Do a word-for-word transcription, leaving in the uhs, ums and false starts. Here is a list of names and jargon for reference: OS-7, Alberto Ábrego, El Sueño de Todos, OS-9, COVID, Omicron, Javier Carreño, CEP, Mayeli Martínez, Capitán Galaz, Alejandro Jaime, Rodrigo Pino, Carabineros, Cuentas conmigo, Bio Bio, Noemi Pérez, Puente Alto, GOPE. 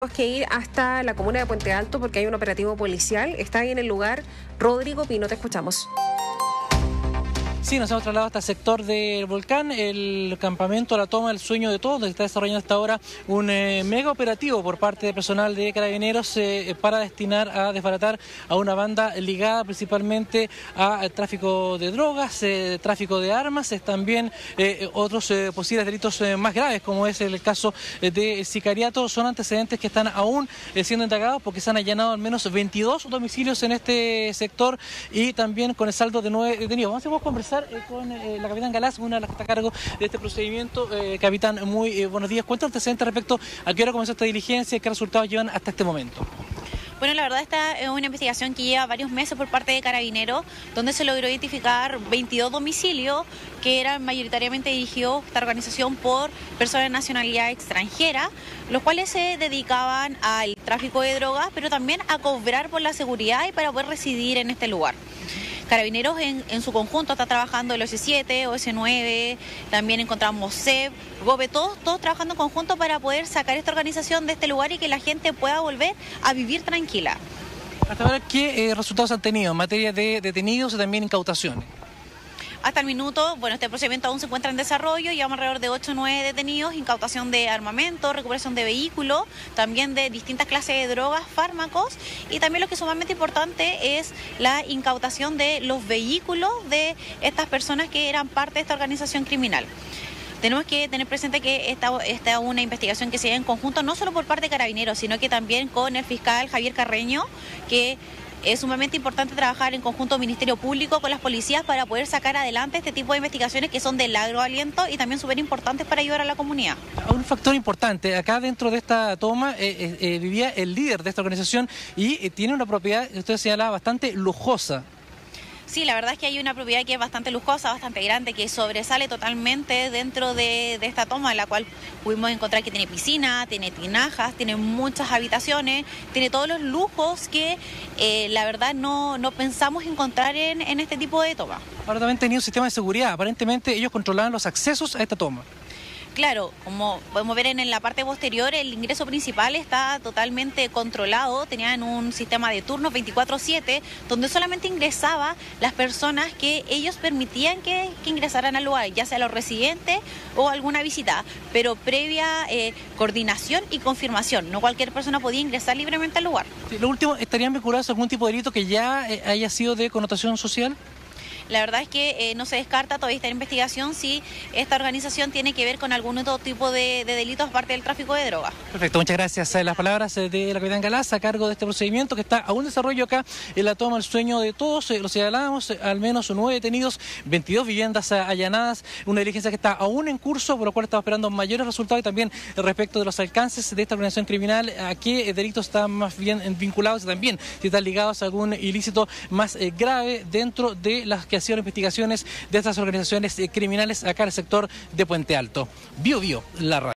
Tenemos que ir hasta la comuna de Puente Alto porque hay un operativo policial. Está ahí en el lugar Rodrigo Pino, te escuchamos. Sí, nos hemos trasladado hasta el sector del volcán, el campamento La Toma del Sueño de Todos, donde está desarrollando hasta ahora un eh, mega operativo por parte de personal de Carabineros eh, para destinar a desbaratar a una banda ligada principalmente a, a tráfico de drogas, eh, tráfico de armas, eh, también eh, otros eh, posibles delitos eh, más graves, como es el caso eh, de sicariato. Son antecedentes que están aún eh, siendo indagados porque se han allanado al menos veintidós domicilios en este sector y también con el saldo de nueve detenidos. Vamos a conversar con eh, la capitán Galaz, una de las que está a cargo de este procedimiento. Eh, capitán, muy eh, buenos días. ¿Cuántos antecedentes respecto a qué hora comenzó esta diligencia y qué resultados llevan hasta este momento? Bueno, la verdad esta es una investigación que lleva varios meses por parte de Carabineros, donde se logró identificar veintidós domicilios que eran mayoritariamente dirigidos esta organización por personas de nacionalidad extranjera, los cuales se dedicaban al tráfico de drogas, pero también a cobrar por la seguridad y para poder residir en este lugar. Carabineros en, en su conjunto está trabajando el O S siete, O S nueve, también encontramos C E P, GOPE, todos, todos trabajando en conjunto para poder sacar esta organización de este lugar y que la gente pueda volver a vivir tranquila. Hasta ahora, ¿qué eh, resultados han tenido en materia de detenidos y también incautaciones? Hasta el minuto, bueno, este procedimiento aún se encuentra en desarrollo, llevamos alrededor de ocho o nueve detenidos, incautación de armamento, recuperación de vehículos, también de distintas clases de drogas, fármacos, y también lo que es sumamente importante es la incautación de los vehículos de estas personas que eran parte de esta organización criminal. Tenemos que tener presente que esta es una investigación que se lleva en conjunto, no solo por parte de Carabineros, sino que también con el fiscal Javier Carreño, que... Es sumamente importante trabajar en conjunto con el Ministerio Público, con las policías, para poder sacar adelante este tipo de investigaciones que son de largo aliento y también súper importantes para ayudar a la comunidad. Un factor importante, acá dentro de esta toma eh, eh, vivía el líder de esta organización y eh, tiene una propiedad, usted señalaba, bastante lujosa. Sí, la verdad es que hay una propiedad que es bastante lujosa, bastante grande, que sobresale totalmente dentro de, de esta toma, en la cual pudimos encontrar que tiene piscina, tiene tinajas, tiene muchas habitaciones, tiene todos los lujos que eh, la verdad no, no pensamos encontrar en, en este tipo de toma. Ahora también tenía un sistema de seguridad, aparentemente ellos controlaban los accesos a esta toma. Claro, como podemos ver en la parte posterior, el ingreso principal está totalmente controlado, tenían un sistema de turnos veinticuatro siete, donde solamente ingresaban las personas que ellos permitían que, que ingresaran al lugar, ya sea los residentes o alguna visita, pero previa eh, coordinación y confirmación, no cualquier persona podía ingresar libremente al lugar. Sí, lo último, ¿estarían vinculados a algún tipo de delito que ya eh, haya sido de connotación social? La verdad es que eh, no se descarta todavía esta investigación si esta organización tiene que ver con algún otro tipo de, de delitos aparte del tráfico de drogas. Perfecto, muchas gracias. Las palabras de la capitán Galaz a cargo de este procedimiento que está aún en desarrollo acá en la toma del Sueño de Todos. Eh, lo señalábamos, eh, al menos nueve detenidos, veintidós viviendas eh, allanadas, una diligencia que está aún en curso, por lo cual estamos esperando mayores resultados y también respecto de los alcances de esta organización criminal, a qué eh, delitos están más bien vinculados y también si están ligados a algún ilícito más eh, grave dentro de las que sido investigaciones de estas organizaciones criminales acá en el sector de Puente Alto. Bio Bio, la radio.